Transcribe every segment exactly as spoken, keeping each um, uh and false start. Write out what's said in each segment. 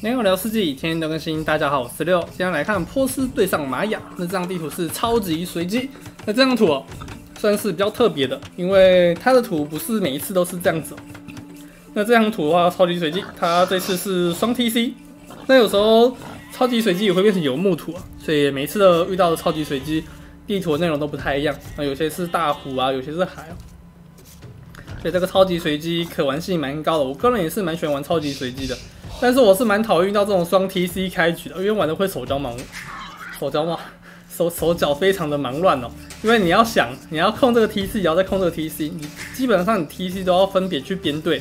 没有聊世纪，天天都更新。大家好，我是十六。今天来看波斯对上玛雅。那这张地图是超级随机。那这张图哦，算是比较特别的，因为它的图不是每一次都是这样子哦。那这张图的话，超级随机。它这次是双 T C。那有时候超级随机也会变成游牧图啊，所以每一次的遇到的超级随机地图的内容都不太一样。那有些是大湖啊，有些是海哦。所以这个超级随机可玩性蛮高的，我个人也是蛮喜欢玩超级随机的。 但是我是蛮讨厌遇到这种双 T C 开局的，因为玩的会手脚忙，手脚忙，手手脚非常的忙乱哦。因为你要想，你要控这个 T C， 也要再控这个 T C， 你基本上你 T C 都要分别去编队，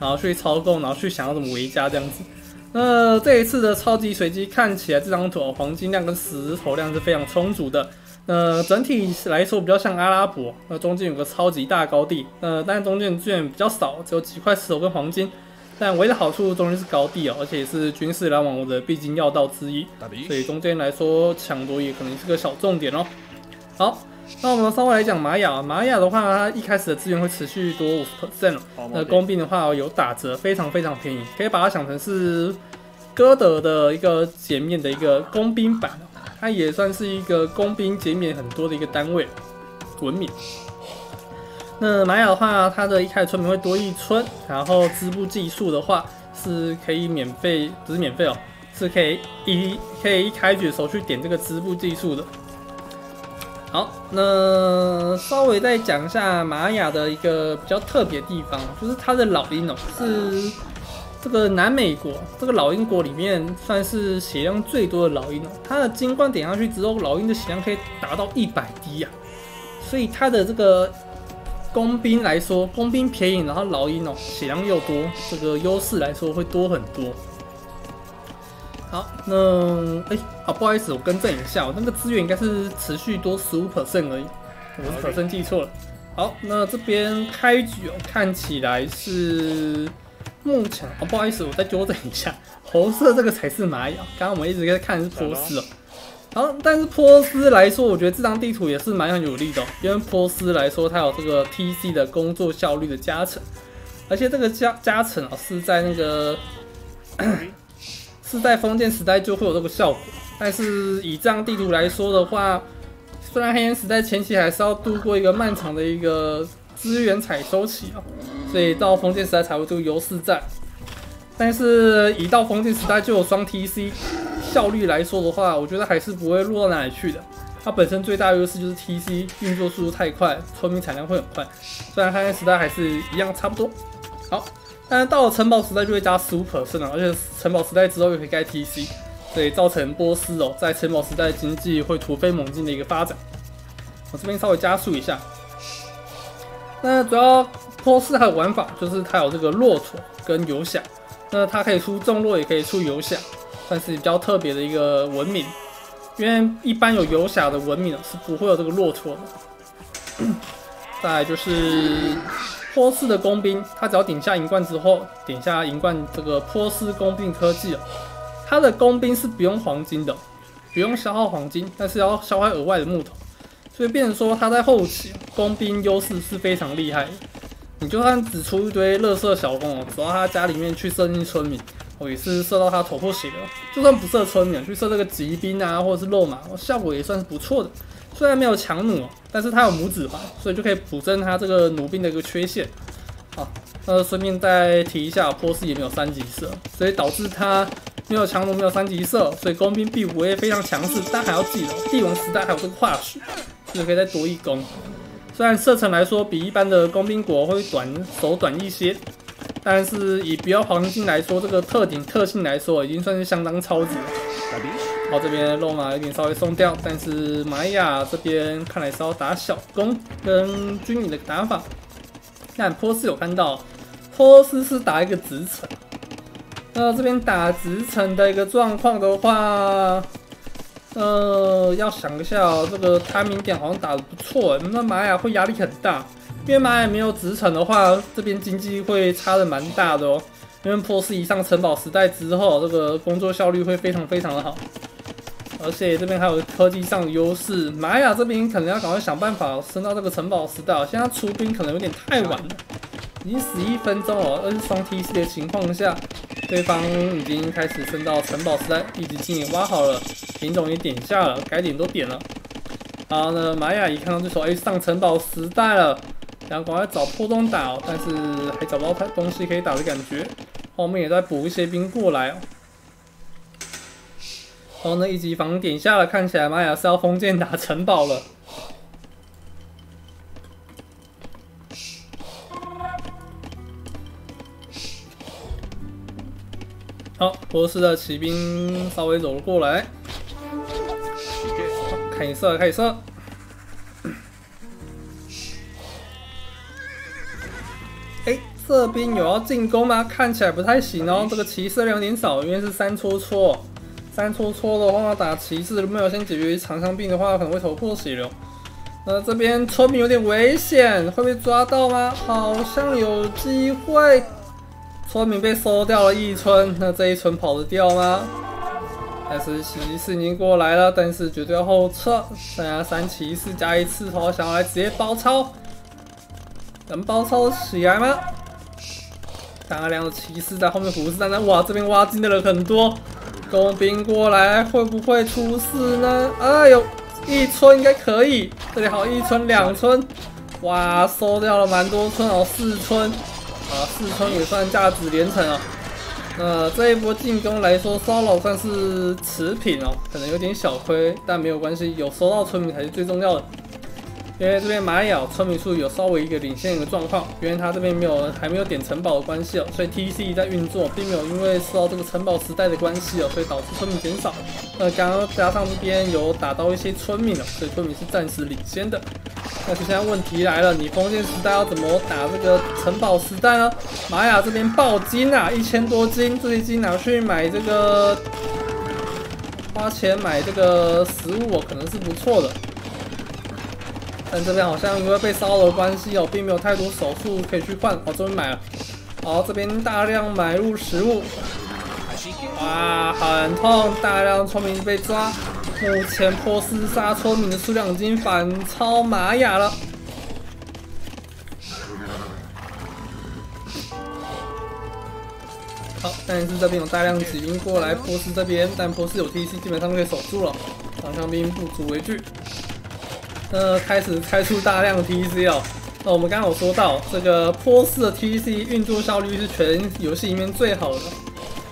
然后去操控，然后去想要怎么围加这样子。那这一次的超级随机看起来这张图、哦、黄金量跟石头量是非常充足的。 呃，整体来说比较像阿拉伯，那中间有个超级大高地，呃，但中间资源比较少，只有几块石头跟黄金。 但唯一的好处，中间是高地哦，而且也是军事来往我的必经要道之一，所以中间来说抢夺也可能是个小重点哦。好，那我们稍微来讲玛雅，玛雅的话，它一开始的资源会持续多 百分之五十 哦，那工兵的话、哦、有打折，非常非常便宜，可以把它想成是哥德的一个减免的一个工兵版，它也算是一个工兵减免很多的一个单位，文明。 那玛雅的话，它的一开始村民会多一村，然后织布技术的话是可以免费，不是免费哦，是可以一可以一开局的时候去点这个织布技术的。好，那稍微再讲一下玛雅的一个比较特别的地方，就是它的老鹰哦，是这个南美国这个老鹰国里面算是血量最多的老鹰哦，它的金冠点上去之后，老鹰的血量可以达到一百滴呀，所以它的这个。 工兵来说，工兵便宜，然后老鹰哦血量又多，这个优势来说会多很多。好，那哎啊，不好意思，我更正一下，我那个资源应该是持续多 百分之十五 而已，我是 百分之 记错了。好，那这边开局哦，看起来是目前啊，不好意思，我再纠正一下，红色这个才是玛雅，刚刚我们一直在看是波斯哦。 好，但是波斯来说，我觉得这张地图也是蛮有利的、哦，因为波斯来说，它有这个 T C 的工作效率的加成，而且这个加加成啊、哦、是在那个是在封建时代就会有这个效果，但是以这张地图来说的话，虽然黑岩时代前期还是要度过一个漫长的一个资源采收期啊、哦，所以到封建时代才会这个优势在，但是一到封建时代就有双 T C。 效率来说的话，我觉得还是不会落到哪里去的。它本身最大优势就是 T C 运作速度太快，村民产量会很快。虽然黑暗时代还是一样差不多。好，但是到了城堡时代就会加 百分之十五 了，而且城堡时代之后又可以盖 T C， 所以造成波斯哦在城堡时代经济会突飞猛进的一个发展。我这边稍微加速一下。那主要波斯还有玩法就是它有这个骆驼跟游侠，那它可以出重骆，也可以出游侠。 算是比较特别的一个文明，因为一般有游侠的文明是不会有这个骆驼的。再来就是波斯的工兵，他只要点下银冠之后，点下银冠这个波斯工兵科技、哦，他的工兵是不用黄金的，不用消耗黄金，但是要消耗额外的木头，所以变成说他在后期工兵优势是非常厉害的。你就算只出一堆垃圾小工哦，只要他家里面去射进村民。 我也是射到他头破血流，就算不射村民，去射这个骑兵啊，或者是肉马，效果也算是不错的。虽然没有强弩，但是他有拇指环，所以就可以补正他这个弩兵的一个缺陷。好，那顺便再提一下，波斯也没有三级射，所以导致他没有强弩，没有三级射，所以工兵并不会非常强势。但还要记得，帝王时代还有这个化学，所以可以再多一攻。虽然射程来说比一般的工兵国会短手短一些。 但是以不要黄金来说，这个特点特性来说，已经算是相当超值了。好，这边肉马有点稍微松掉，但是玛雅这边看来是要打小攻跟军营的打法。但波斯有看到，波斯是打一个直城。那这边打直城的一个状况的话，呃，要想一下、哦，这个他明点好像打得不错，那玛雅会压力很大。 因为玛雅没有直城的话，这边经济会差的蛮大的哦。因为波斯一上城堡时代之后，这个工作效率会非常非常的好，而且这边还有科技上的优势。玛雅这边可能要赶快想办法升到这个城堡时代、哦，现在出兵可能有点太晚了，已经十一分钟了，而是双 T C 的情况下，对方已经开始升到城堡时代，地质镜也挖好了，品种也点下了，该点都点了。然后呢，玛雅一看到就说：“哎、欸，上城堡时代了，然后赶快找破洞打哦，但是还找不到东西可以打的感觉。后面也在补一些兵过来哦。然后呢，一级防点下了，看起来玛雅是要封建打城堡了。” 好，波斯的骑兵稍微走了过来，凯瑟，凯瑟，哎，这边有要进攻吗？看起来不太行哦，这个骑士量有点少，因为是三戳戳，三戳戳的话打骑士没有先解决长枪兵的话，可能会头破血流。那这边村民有点危险，会被抓到吗？好像有机会。 村民被收掉了一村，那这一村跑得掉吗？但是骑士已经过来了，但是绝对要后撤。剩下三骑士加一刺头，想要来直接包抄，能包抄起来吗？大量的骑士在后面虎视眈眈，哇，这边挖进来了很多工兵过来，会不会出事呢？哎呦，一村应该可以，这里好一村两村，哇，收掉了蛮多村哦，四村。 啊，四村也算价值连城啊。那这一波进攻来说，骚扰算是持平哦，可能有点小亏，但没有关系，有收到村民才是最重要的。因为这边玛雅村民数有稍微一个领先一个状况，因为他这边没有还没有点城堡的关系哦，所以 T C 在运作，并没有因为受到这个城堡时代的关系哦，所以导致村民减少。那刚刚加上这边有打到一些村民哦，所以村民是暂时领先的。 但是现在问题来了，你封建时代要怎么打这个城堡时代呢？玛雅这边爆金啊，一千多金，这些金拿去买这个，花钱买这个食物哦，可能是不错的。但这边好像因为被骚扰的关系哦，并没有太多手速可以去换。哦，终于买了。好，这边大量买入食物，哇，很痛，大量村民被抓。 目前波斯杀村民的数量已经反超玛雅了。好，但是这边有大量骑兵过来波斯这边，但波斯有 T C， 基本上可以守住了。长枪兵不足为惧。呃，开始开出大量 T C 哦。那我们刚刚有说到，这个波斯的 T C 运作效率是全游戏里面最好的。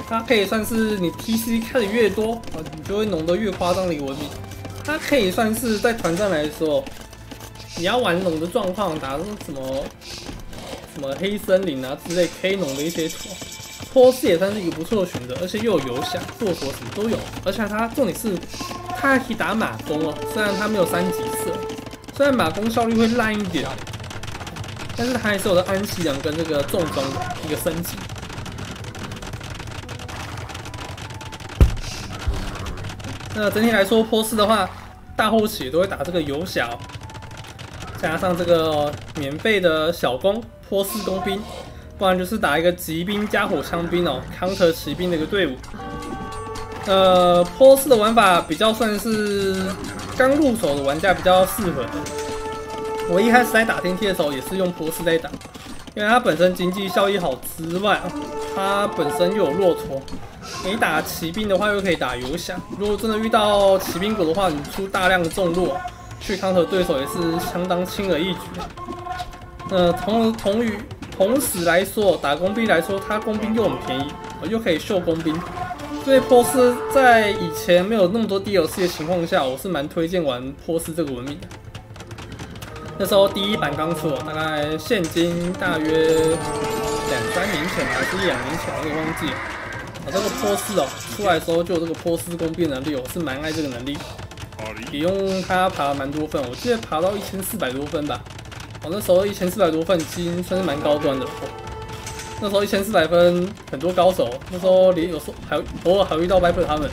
它可以算是你 T C 开的越多啊，你就会弄得越夸张的一个文明。它可以算是在团战来说，你要玩龙的状况，打什么什么黑森林啊之类 K 龙的一些图，波斯也算是一个不错的选择，而且又有游侠、骆驼什么都有，而且它重点是它还可以打马弓哦，虽然它没有三级射，虽然马弓效率会烂一点，但是它还是有的安息羊跟这个重装的一个升级。 那整体来说，波斯的话，大后期都会打这个游侠、哦，加上这个免费的小弓波斯弓兵，不然就是打一个骑兵加火枪兵哦 ，counter 骑兵的一个队伍。呃，波斯的玩法比较算是刚入手的玩家比较适合。我一开始在打天梯的时候也是用波斯在打，因为它本身经济效益好之外，它本身又有骆驼。 你打骑兵的话，又可以打游侠。如果真的遇到骑兵国的话，你出大量的重弱去 counter 对手也是相当轻而易举。那同同于同时来说，打工兵来说，它工兵又很便宜，又可以秀工兵。所以波斯在以前没有那么多 D L C 的情况下，我是蛮推荐玩波斯这个文明的。那时候第一版刚出，大概现今大约两三年前还是一两年前，我给忘记了。 啊，这个波斯哦，出来的时候就有这个波斯弓变能力，我是蛮爱这个能力，也用它爬了蛮多分，我记得爬到一千四百多分吧。我、哦、那时候一千四百多分已经算是蛮高端的了、哦。那时候一千四百分很多高手，那时候连有时候还偶尔还遇到 Viper 他们，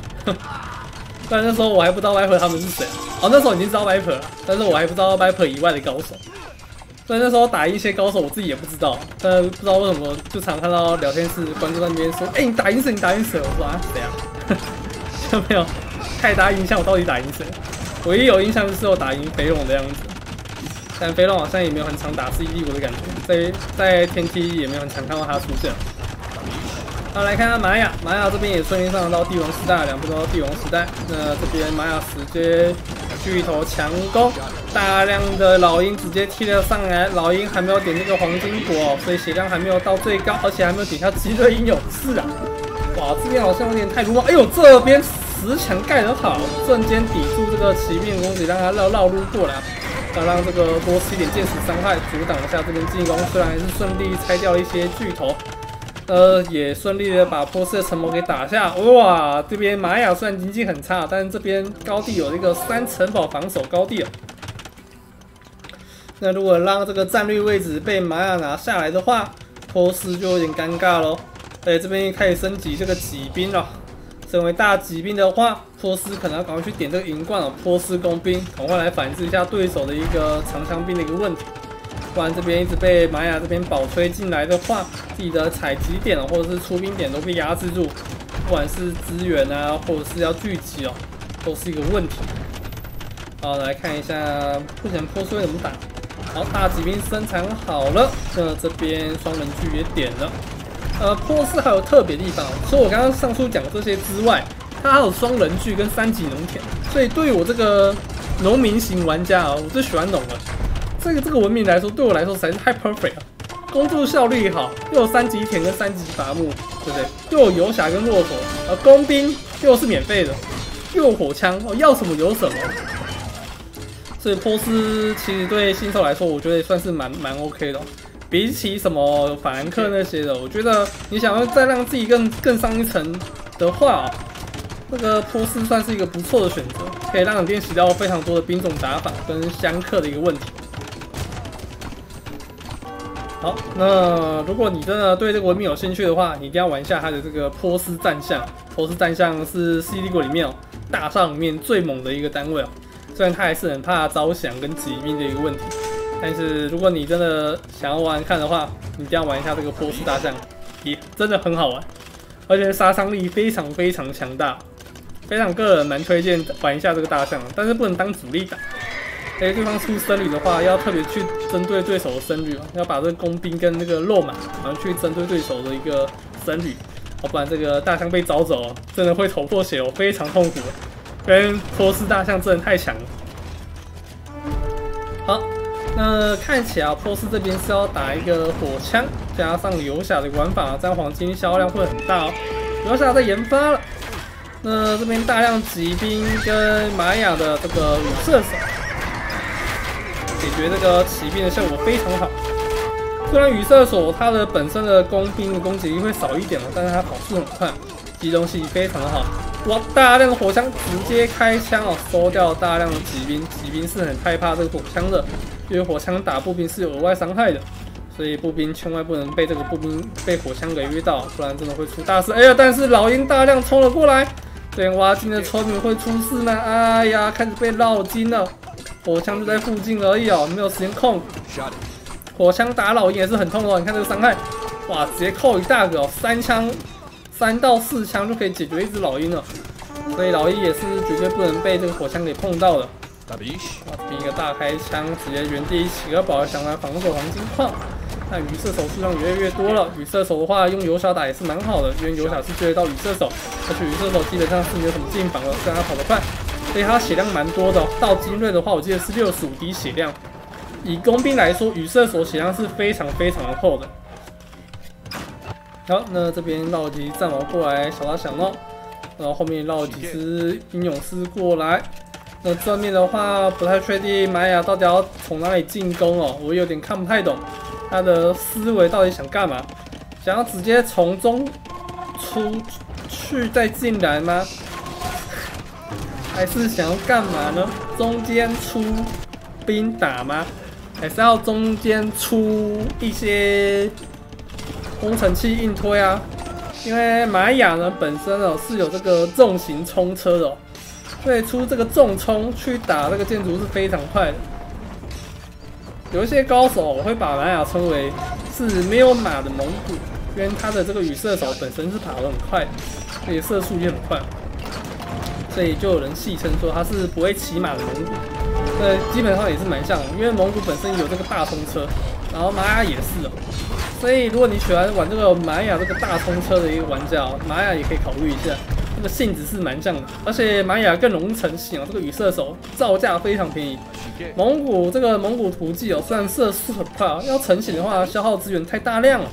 但那时候我还不知道 Viper 他们是谁。哦，那时候已经知道 Viper 了，但是我还不知道 Viper 以外的高手。 所以那时候打一些高手，我自己也不知道，但不知道为什么就常看到聊天室观众在那边说：“哎、欸，你打赢谁？你打赢谁？”我说：“啊，谁啊？”有没有太大印象，我到底打赢谁？唯一有印象就是我打赢肥龙的样子，但肥龙好像也没有很常打 C D 我的感觉，在在天梯也没有很常看到他出现。啊，来看看玛雅，玛雅这边也顺利上升到地龙时代，两步都地龙时代。那这边玛雅直接巨头强攻，大量的老鹰直接踢了上来，老鹰还没有点这个黄金果，所以血量还没有到最高，而且还没有点下极乐鹰勇士啊！哇，这边好像有点太鲁莽。哎呦，这边石墙盖得好，瞬间抵住这个骑兵攻击，让他绕绕路过来。 要让这个多吃一点箭矢伤害，阻挡一下这边进攻。虽然还是顺利拆掉了一些巨头，呃，也顺利的把波斯的城堡给打下。哇，这边玛雅虽然经济很差，但是这边高地有一个三城堡防守高地了。那如果让这个战略位置被玛雅拿下来的话，波斯就有点尴尬咯。哎，这边开始升级这个骑兵了。 身为大骑兵的话，波斯可能要赶快去点这个银冠哦。波斯工兵，赶快来反制一下对手的一个长枪兵的一个问题，不然这边一直被玛雅这边宝推进来的话，自己的采集点哦，或者是出兵点都被压制住，不管是资源啊，或者是要聚集哦，都是一个问题。好，来看一下目前波斯会怎么打。好，大骑兵生产好了，那这边双人巨也点了。 呃，波斯还有特别地方，除了我刚刚上述讲这些之外，它还有双人剧跟三级农田，所以对于我这个农民型玩家啊、哦，我最喜欢农了。这个这个文明来说，对我来说实在是太 perfect 了，工作效率好，又有三级田跟三级伐木，对不对？又有游侠跟骆驼，呃，工兵又是免费的，又有火枪，哦，要什么有什么。所以波斯其实对新手来说，我觉得也算是蛮蛮 OK 的、哦。 比起什么法兰克那些的，我觉得你想要再让自己更更上一层的话、哦，那个波斯算是一个不错的选择，可以让你练习到非常多的兵种打法跟相克的一个问题。好，那如果你真的对这个文明有兴趣的话，你一定要玩一下它的这个波斯战象。波斯战象是西帝国里面哦大厦里面最猛的一个单位哦，虽然它还是很怕招降跟骑兵的一个问题。 但是如果你真的想要玩看的话，你一定要玩一下这个波斯大象，也真的很好玩，而且杀伤力非常非常强大，非常个人蛮推荐玩一下这个大象，但是不能当主力打。哎，对方出僧侣的话，要特别去针对对手的僧侣，要把这个工兵跟那个肉马，然后去针对对手的一个僧侣，要不然这个大象被招走，真的会头破血流，非常痛苦。因为波斯大象真的太强了。好。 那看起来波斯这边是要打一个火枪，加上游侠的玩法，这样黄金销量会很大哦。游侠在研发了，那这边大量骑兵跟玛雅的这个武射手，解决这个骑兵的效果非常好。虽然羽射手它的本身的工兵的攻击力会少一点了，但是它跑速很快，集中性非常的好。哇，大量的火枪直接开枪哦，收掉大量的骑兵，骑兵是很害怕这个火枪的。 因为火枪打步兵是有额外伤害的，所以步兵千万不能被这个步兵被火枪给遇到，不然真的会出大事。哎呀，但是老鹰大量冲了过来，对挖金的村民会出事吗？哎呀，开始被绕金了。火枪就在附近而已哦，没有时间控。火枪打老鹰也是很痛哦，你看这个伤害，哇，直接扣一大个哦，三枪，三到四枪就可以解决一只老鹰了。所以老鹰也是绝对不能被这个火枪给碰到的。 打比一个大开枪，直接原地起个宝，想来防守黄金矿。那羽射手数量越来越多了，羽射手的话用游侠打也是蛮好的，因为游侠是追得到羽射手，而且羽射手基本上是没有什么进防了，虽然他跑得快，所以他血量蛮多的。到精锐的话，我记得是六十五滴血量。以工兵来说，羽射手血量是非常非常的厚的。好，那这边绕几只战矛过来小打小闹，然后后面绕几只英勇士过来。 那正面的话不太确定玛雅到底要从哪里进攻哦，我有点看不太懂他的思维到底想干嘛，想要直接从中出去再进来吗？还是想要干嘛呢？中间出兵打吗？还是要中间出一些工程器硬推啊？因为玛雅呢本身哦是有这个重型冲车的哦。 对，出这个重冲去打这个建筑是非常快的。有一些高手我会把玛雅称为是没有马的蒙古，因为他的这个羽射手本身是跑得很快，而且射速也很快，所以就有人戏称说他是不会骑马的蒙古。那基本上也是蛮像的，因为蒙古本身有这个大冲车，然后玛雅也是哦。所以如果你喜欢玩这个玛雅这个大冲车的一个玩家、哦，玛雅也可以考虑一下，这个性质是蛮像的，而且玛雅更容易成型哦。这个雨射手造价非常便宜。蒙古这个蒙古图记哦，虽然射速很快，要成型的话消耗资源太大量了，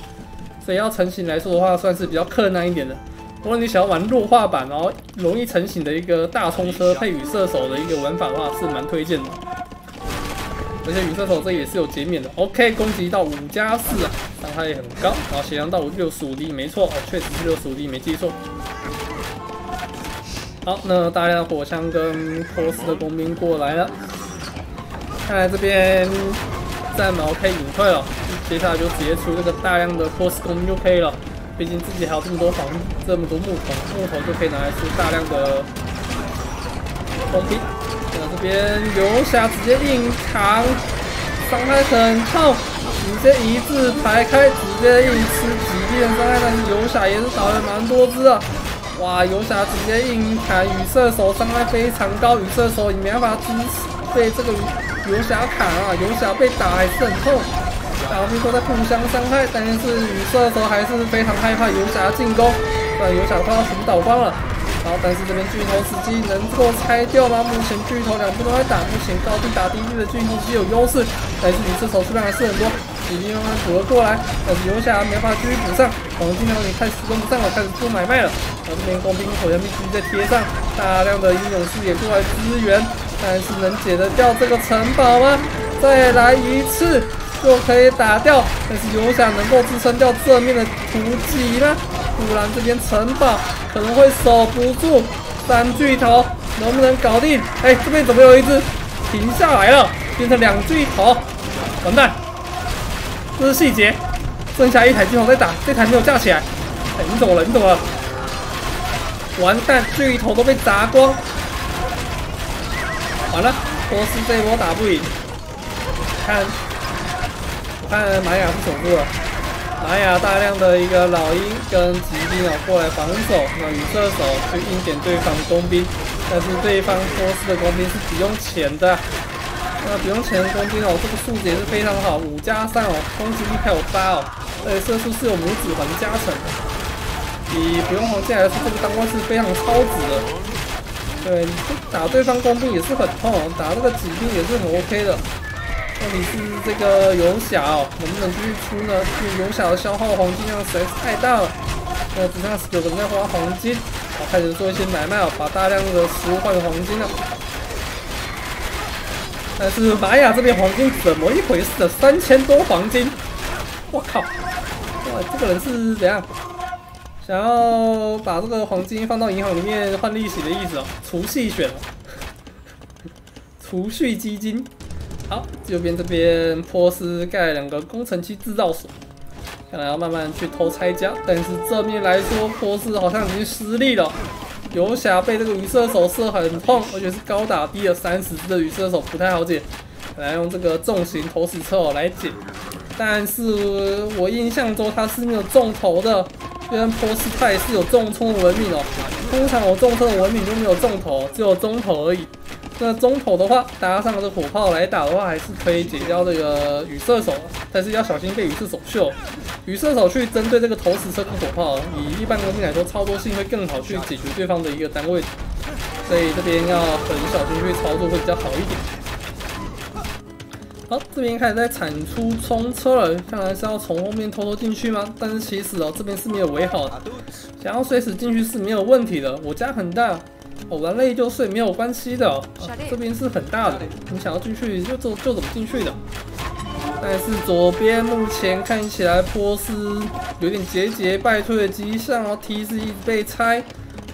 所以要成型来说的话，算是比较困难一点的。 如果你想要玩弱化版，然后容易成型的一个大冲车配雨射手的一个玩法的话，是蛮推荐的。而且雨射手这也是有减免的 ，OK， 攻击到五加四啊，伤害也很高，然后血量到六十五滴，没错，哦，确实是六十五滴，没记错。好，那大量火枪跟波斯的工兵过来了，看来这边战矛可以隐退了，接下来就直接出这个大量的波斯工兵就可以了。 毕竟自己还有这么多房，这么多木头，木头就可以拿来出大量的工兵。那这边游侠直接硬扛，伤害很痛，直接一字排开，直接硬吃几遍伤害，但是游侠也是倒了蛮多只啊！哇，游侠直接硬砍，雨射手伤害非常高，雨射手也没办法支持被这个游侠砍啊，游侠被打还是很痛。 两边都在互相伤害，但是雨射手还是非常害怕游侠进攻，那游侠快要全倒光了。然后，但是这边巨头时机能够拆掉吗？目前巨头两边都在打，目前高地打低地的巨头是有优势，但是雨射手数量还是很多，已经慢慢补了过来，但是游侠没办法继续补上，黄金量也开始跟不上了，开始做买卖了。然后这边工兵火焰必须再贴上大量的英勇士也过来支援，但是能解得掉这个城堡吗？再来一次。 就可以打掉，但是游侠能够支撑掉正面的突击吗？不然这边城堡可能会守不住。三巨头能不能搞定？哎、欸，这边怎么有一只停下来了，变成两巨头，完蛋！这是细节，剩下一台巨头在打，这台没有架起来。哎、欸，你怎么了？你怎么了？完蛋，巨头都被砸光。完了，波斯这一波打不赢，看。 看玛雅是守住了，玛雅大量的一个老鹰跟骑兵啊过来防守，那雨射手去硬点对方工兵，但是对方波斯的工兵是不用钱的，那不用钱的工兵哦，这个数值也是非常好，五加三哦，攻击力还有八哦，而且射速是有拇指环加成的，以不用黄金来说，这个当官是非常超值的，对，打对方工兵也是很痛，打这个骑兵也是很 OK 的。 问题是这个游侠哦，能不能继续出呢？这游侠的消耗黄金量实在是太大了，那只剩下十九个人在花黄金，好开始做一些买卖哦，把大量的食物换成黄金了。但是玛雅这边黄金怎么一回事啊？三千多黄金，我靠！哇，这个人是怎样？想要把这个黄金放到银行里面换利息的意思哦，储蓄选了，储蓄基金。 好，右边这边波斯盖两个工程区制造所，看来要慢慢去偷拆家。但是正面来说，波斯好像已经失利了。游侠被这个雨射手射很痛，而且是高打低了三十只的雨射手不太好解，来用这个重型投石车来解。但是我印象中他是没有重头的，虽然波斯他也是有重冲的文明哦，通常有重冲的文明就没有重头，只有中头而已。 那中头的话，搭上这火炮来打的话，还是可以解掉这个雨射手，但是要小心被雨射手秀。雨射手去针对这个投石车跟火炮，以一般攻击来说，操作性会更好去解决对方的一个单位，所以这边要很小心去操作会比较好一点。好，这边开始在产出冲车了，看来是要从后面偷偷进去吗？但是其实哦，这边是没有围好的，想要随时进去是没有问题的。我家很大。 哦，玩累就睡没有关系的、哦啊，这边是很大的，你想要进去就就就怎么进去的。但是左边目前看起来波斯有点节节败退的迹象哦 ，T C 一直被拆，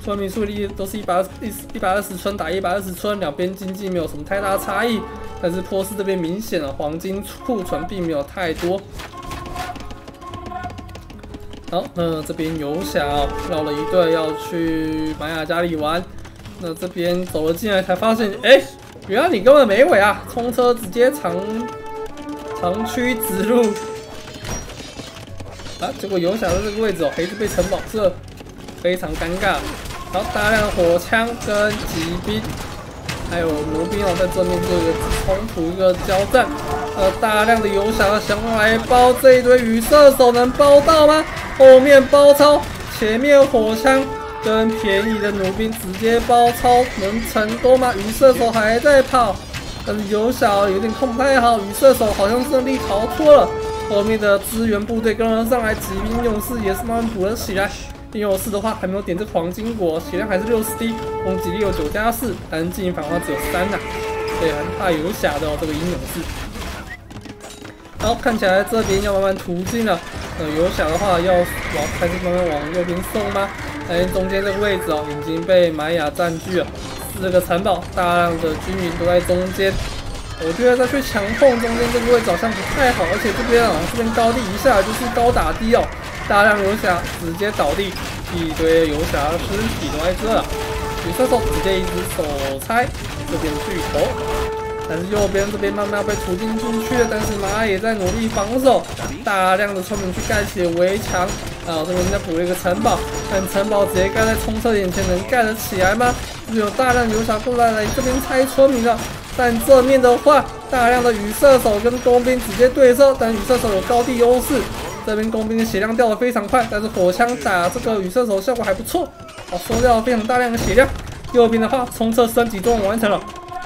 村民数力都是一百一一百二十村打一百二十村，两边经济没有什么太大差异。但是波斯这边明显的黄金库存并没有太多。 好，那这边游侠绕了一队要去玛雅家里玩，那这边走了进来才发现，哎、欸，原来你根本没尾啊！冲车直接长长驱直入啊！结果游侠的这个位置哦，还是被城堡射，非常尴尬。然后大量的火枪跟骑兵还有弩兵哦，在正面做一个冲突一个交战。 啊，呃，大量的游侠想来包这一堆雨射手，能包到吗？后面包抄，前面火枪跟便宜的弩兵直接包抄，能成功吗？雨射手还在跑，但是游侠有点控不太好，雨射手好像胜利逃脱了。后面的支援部队跟了上来，骑兵勇士也是慢慢补了起来。 因为我四的话还没有点这黄金果，血量还是六十滴，攻击力有九加四，但是进行反的话只有三呐、啊，所以很怕游侠的、哦、这个英勇士。然后看起来这边要慢慢突进了，呃，游侠的话要往还是慢慢往右边送吗？哎，中间这个位置哦已经被玛雅占据了，四个城堡，大量的居民都在中间。 我觉得再去强碰中间这个位置好像不太好，而且这边啊，这边高地一下就是高打低哦，大量游侠直接倒地，一堆游侠尸体都在这了。雨射手直接一只手拆这边巨头，但是右边这边慢慢被除进进去了，但是玛雅也在努力防守，大量的村民去盖起围墙，啊，这边再补了一个城堡，但城堡直接盖在冲车眼前，能盖得起来吗？有大量游侠过来来这边拆村民了。 但这面的话，大量的雨射手跟工兵直接对射，但雨射手有高地优势，这边工兵的血量掉得非常快，但是火枪打这个雨射手效果还不错，哦，收掉了非常大量的血量。右边的话，冲车升级终于完成了，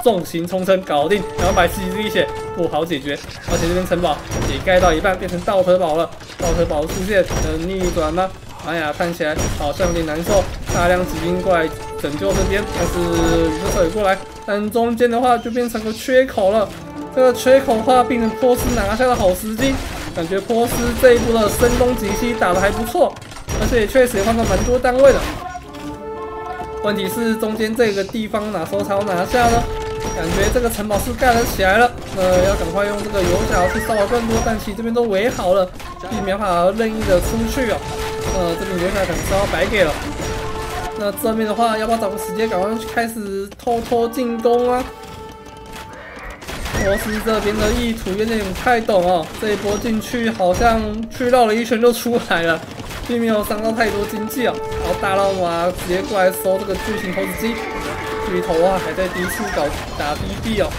重型冲车搞定，两百七十滴血不好解决，而且这边城堡也盖到一半变成倒车堡了，倒车堡的出现能逆转吗？哎呀，看起来好像有点难受，大量骑兵过来拯救这边，但是雨射手也过来。 但中间的话就变成个缺口了，这个缺口的话变成波斯拿下的好时机，感觉波斯这一波的声东击西打得还不错，而且也确实也换到蛮多单位的。问题是中间这个地方哪时候才能拿下呢？感觉这个城堡是盖了起来了，呃，要赶快用这个游侠去烧了更多，但其实这边都围好了，并没法任意的出去哦。呃，这边游侠可能是要白给了。 那这边的话，要不要找个时间赶快去开始偷偷进攻啊？波斯这边的意图有点不太懂哦，这一波进去好像去绕了一圈就出来了，并没有伤到太多经济哦。然后大浪娃直接过来收这个巨型投掷机，巨头啊还在低处搞打低地哦。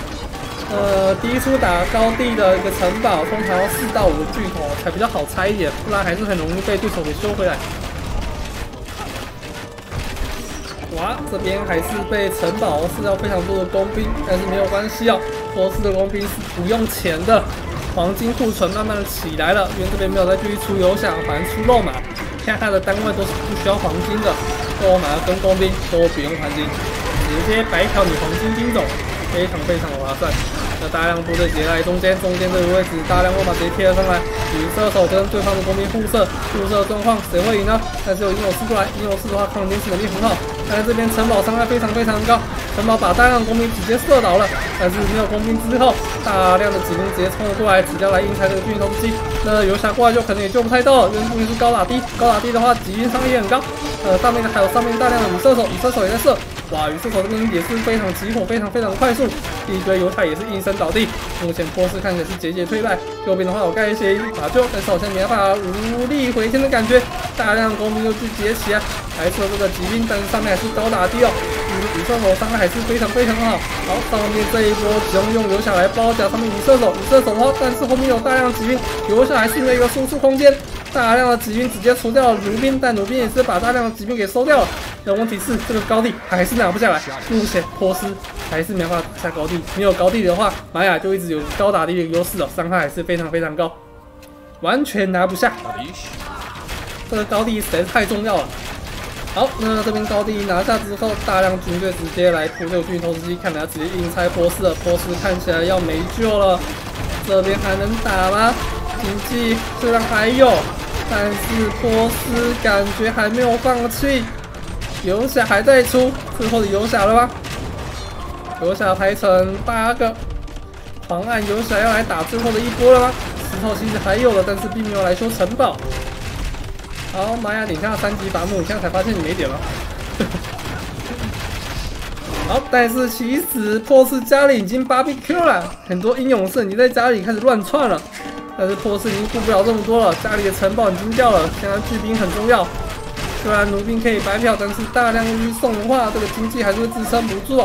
呃，低处打高地的一个城堡，通常要四到五个巨头才比较好拆一点，不然还是很容易被对手给收回来。 哇，这边还是被城堡吃掉非常多的工兵，但是没有关系哦，波斯的工兵是不用钱的，黄金库存慢慢的起来了，因为这边没有再继续出游侠，反正出肉马，看它的单位都是不需要黄金的，肉马跟工兵都不用黄金，直接白嫖你黄金兵种，非常非常划算。那大量部队直接来中间，中间这个位置大量肉马直接贴了上来，雨射手跟对方的工兵互射，互射状况谁会赢呢？但是有英勇士过来，英勇士的话抗坚持能力很好。 但是这边城堡伤害非常非常高，城堡把大量的工兵直接射倒了。但是没有工兵之后，大量的骑兵直接冲了过来，直接来硬拆这个巨型投掷机。那游侠过来就可能也救不太到了，因为步兵是高打低，高打低的话骑兵伤害也很高。呃，上面的还有上面大量的雨射手，雨射手也在射。哇，雨射手这边也是非常急火，非常非常的快速，一堆游侠也是应声倒地。目前波斯看起来是节节退败。右边的话我盖一些马厩，但是好像没办法无力回天的感觉，大量的工兵又去集结起来。 还是有这个骑兵，但是上面还是高打低哦，雨射手伤害还是非常非常好。好，上面这一波只能用游侠来包夹上面雨射手，雨射手的话，但是后面有大量骑兵，游侠还是没有一个输出空间，大量的骑兵直接除掉了弩兵，但弩兵也是把大量的骑兵给收掉了。但问题是这个高地还是拿不下来，目前波斯还是没办法打下高地，没有高地的话，玛雅就一直有高打低的优势哦，伤害还是非常非常高，完全拿不下。这个高地实在是太重要了。 好，那这边高地拿下之后，大量军队直接来扑这个巨头之机，看来要直接硬拆波斯了。波斯看起来要没救了，这边还能打吗？经济虽然还有，但是波斯感觉还没有放弃，游侠还在出，最后的游侠了吗？游侠排成八个，狂暗游侠要来打最后的一波了吗？石头其实还有了，但是并没有来修城堡。 好，玛雅领下三级伐木，现在才发现你没点了。好，但是其实波斯家里已经 B B Q 了，很多英勇士已经在家里开始乱窜了。但是波斯已经顾不了这么多了，家里的城堡已经掉了，现在巨兵很重要。虽然弩兵可以白嫖，但是大量运送的话，这个经济还是会支撑不住。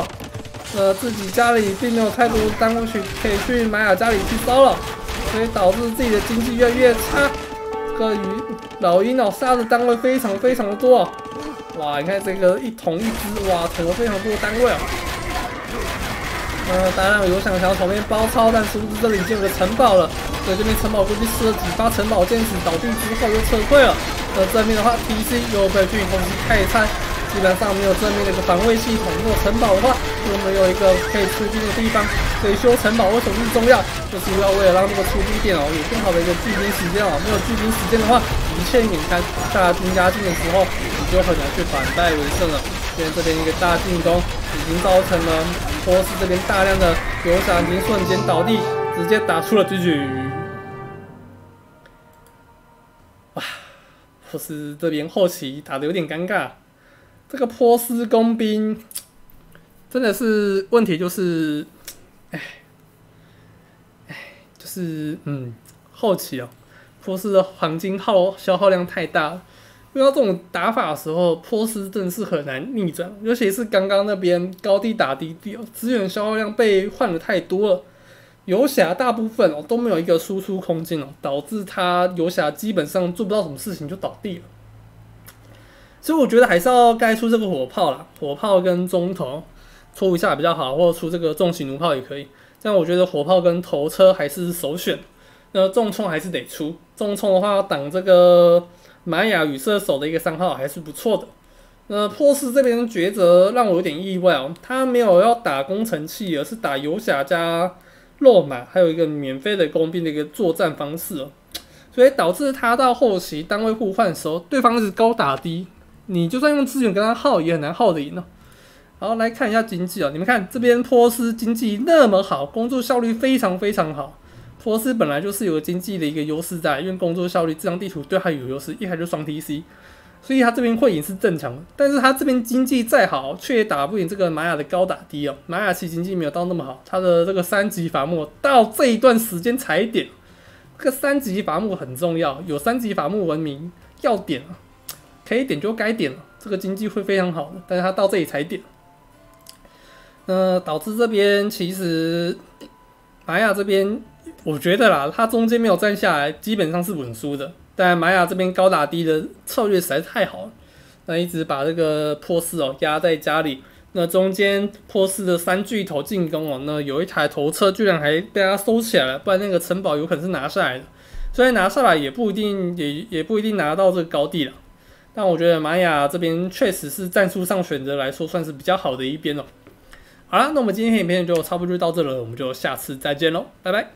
呃自己家里并没有太多当过去可以去玛雅家里去骚扰，所以导致自己的经济越来越差。这个鱼老鹰哦杀的单位非常非常的多、哦，哇！你看这个一桶一只，哇，捅了非常多单位哦。 嗯，当然有想想要从那边包抄，但殊不知这里已经有个城堡了。所以这边城堡估计吃了几发城堡箭矢，倒地之后又撤退了。那这边的话 ，T C 又被军攻击开餐，基本上没有正面的一个防卫系统。如果城堡的话，就没有一个可以出兵的地方。所以修城堡为什么是重要？就是要为了让这个出兵点哦，有更好的一个聚兵时间哦。没有聚兵时间的话，一切免谈。大军压境的时候，你就很难去反败为胜了。因为这边一个大进攻，已经造成了。 波斯这边大量的游侠已经瞬间倒地，直接打出了狙击。哇，波斯这边后期打的有点尴尬。这个波斯工兵真的是问题，就是，哎，哎，就是嗯，后期哦，波斯的黄金耗消耗量太大了。 遇到这种打法的时候，波斯真的是很难逆转，尤其是刚刚那边高地打低地，资源消耗量被换的太多了，游侠大部分哦都没有一个输出空间哦，导致他游侠基本上做不到什么事情就倒地了。所以我觉得还是要该出这个火炮啦，火炮跟中投出一下比较好，或者出这个重型弩炮也可以。这样我觉得火炮跟头车还是首选，那重冲还是得出，重冲的话挡这个。 玛雅与射手的一个伤害还是不错的。那波斯这边的抉择让我有点意外哦，他没有要打工程器，而是打游侠加肉马，还有一个免费的工兵的一个作战方式哦，所以导致他到后期单位互换的时候，对方是高打低，你就算用资源跟他耗也很难耗得赢哦。好，来看一下经济哦，你们看这边波斯经济那么好，工作效率非常非常好。 波斯本来就是有经济的一个优势在，因为工作效率这张地图对他有优势，一开就双 T C， 所以他这边会赢是正常的。但是他这边经济再好，却打不赢这个玛雅的高打低哦。玛雅其经济没有到那么好，他的这个三级伐木到这一段时间才点，这个三级伐木很重要，有三级伐木文明要点啊，可以点就该点了，这个经济会非常好的。但是他到这里才点，那导致这边其实玛雅这边。 我觉得啦，他中间没有站下来，基本上是稳输的。但玛雅这边高打低的策略实在太好了，那一直把这个波斯哦压在家里。那中间波斯的三巨头进攻哦，那有一台头车居然还被他收起来了，不然那个城堡有可能是拿下来的。虽然拿下来也不一定也也不一定拿到这个高地了，但我觉得玛雅这边确实是战术上选择来说算是比较好的一边哦。好啦，那我们今天的影片就差不多就到这了，我们就下次再见喽，拜拜。